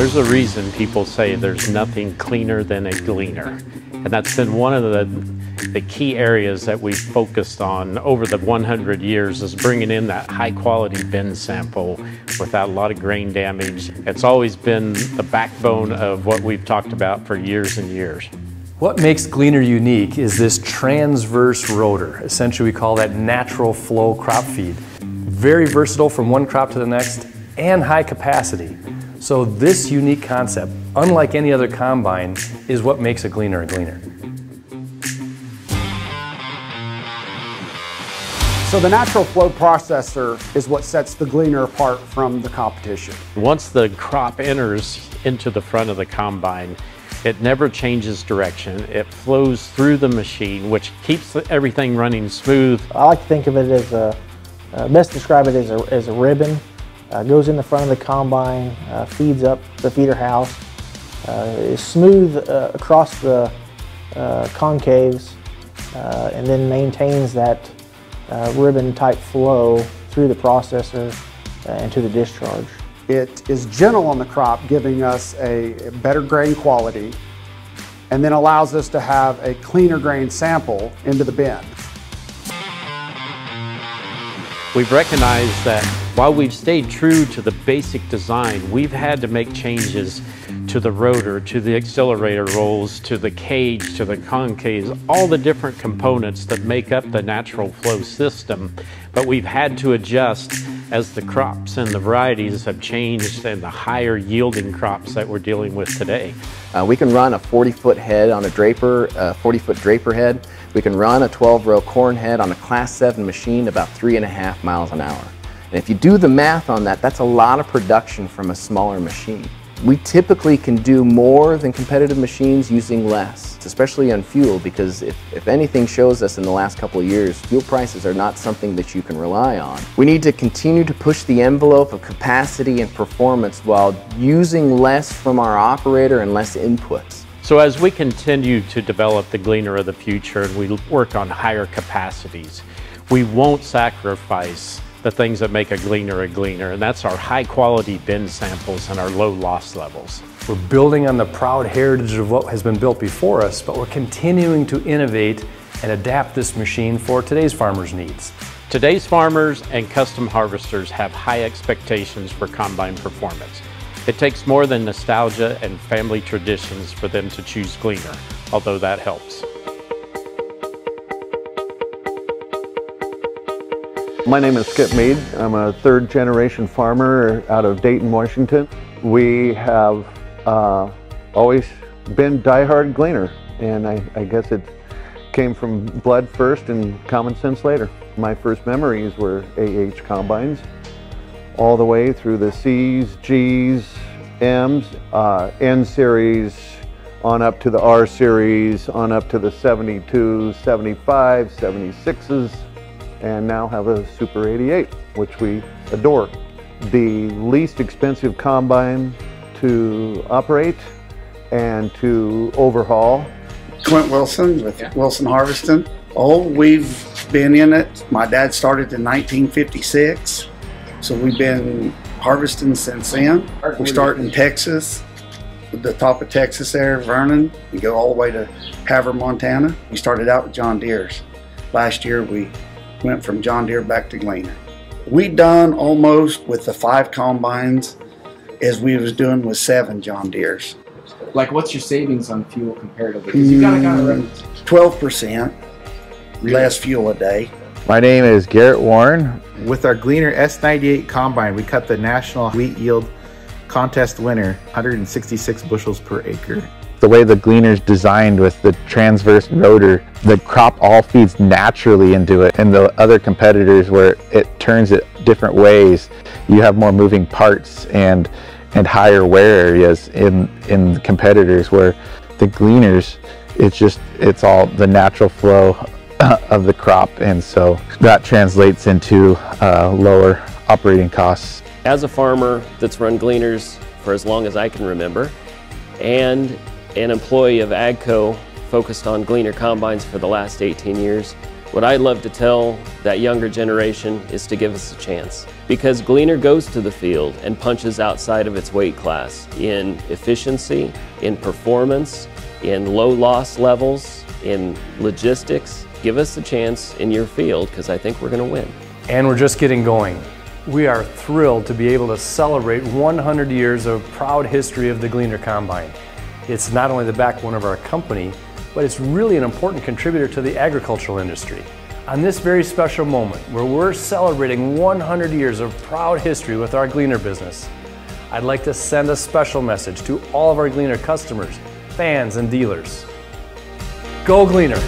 There's a reason people say there's nothing cleaner than a Gleaner. And that's been one of the key areas that we've focused on over the 100 years is bringing in that high quality bin sample without a lot of grain damage. It's always been the backbone of what we've talked about for years and years. What makes Gleaner unique is this transverse rotor. Essentially we call that natural flow crop feed. Very versatile from one crop to the next and high capacity. So this unique concept, unlike any other combine, is what makes a Gleaner a Gleaner. So the natural flow processor is what sets the Gleaner apart from the competition. Once the crop enters into the front of the combine, it never changes direction. It flows through the machine, which keeps everything running smooth. I like to think of it as best describe it as a ribbon. Goes in the front of the combine, feeds up the feeder house, is smooth across the concaves, and then maintains that ribbon type flow through the processor and to the discharge. It is gentle on the crop, giving us a better grain quality, and then allows us to have a cleaner grain sample into the bin. We've recognized that while we've stayed true to the basic design, we've had to make changes to the rotor, to the accelerator rolls, to the cage, to the concaves, all the different components that make up the natural flow system. But we've had to adjust as the crops and the varieties have changed and the higher yielding crops that we're dealing with today. We can run a 40-foot head on a draper, a 40-foot draper head. We can run a 12-row corn head on a Class 7 machine about 3.5 miles an hour. And if you do the math on that, that's a lot of production from a smaller machine. We typically can do more than competitive machines using less, especially on fuel, because if anything shows us in the last couple of years, fuel prices are not something that you can rely on. We need to continue to push the envelope of capacity and performance while using less from our operator and less inputs. So as we continue to develop the Gleaner of the future and we work on higher capacities, we won't sacrifice the things that make a Gleaner, and that's our high quality bin samples and our low loss levels. We're building on the proud heritage of what has been built before us, but we're continuing to innovate and adapt this machine for today's farmers' needs. Today's farmers and custom harvesters have high expectations for combine performance. It takes more than nostalgia and family traditions for them to choose Gleaner, although that helps. My name is Skip Mead. I'm a third-generation farmer out of Dayton, Washington. We have always been diehard Gleaner, and I guess it came from blood first and common sense later. My first memories were AH combines, all the way through the C's, G's, M's, N series, on up to the R series, on up to the 72, 75, 76s, and now have a Super 88, which we adore. The least expensive combine to operate and to overhaul. Quint Wilson with Wilson Harvesting. Oh, we've been in it. My dad started in 1956. So we've been harvesting since then. We start in Texas, the top of Texas there, Vernon. We go all the way to Havre, Montana. We started out with John Deere's. Last year we went from John Deere back to Gleaner. We done almost with the 5 combines as we was doing with 7 John Deere's. Like, what's your savings on fuel comparatively? 12% less fuel a day. My name is Garrett Warren. With our Gleaner S98 combine, we cut the National Wheat Yield Contest winner, 166 bushels per acre. The way the Gleaner's designed with the transverse rotor, the crop all feeds naturally into it, and the other competitors where it turns it different ways, you have more moving parts and higher wear areas in the competitors, where the Gleaner's, it's all the natural flow of the crop, and so that translates into lower operating costs. As a farmer that's run Gleaners for as long as I can remember, and an employee of AGCO focused on Gleaner combines for the last 18 years, What I'd love to tell that younger generation is to give us a chance, because Gleaner goes to the field and punches outside of its weight class in efficiency, in performance, in low loss levels, in logistics. Give us a chance in your field, because I think we're going to win. And we're just getting going. We are thrilled to be able to celebrate 100 years of proud history of the Gleaner Combine. It's not only the backbone of our company, but it's really an important contributor to the agricultural industry. On this very special moment, where we're celebrating 100 years of proud history with our Gleaner business, I'd like to send a special message to all of our Gleaner customers, fans, and dealers. Go Gleaner!